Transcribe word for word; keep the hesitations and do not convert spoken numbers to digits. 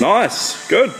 Nice, good.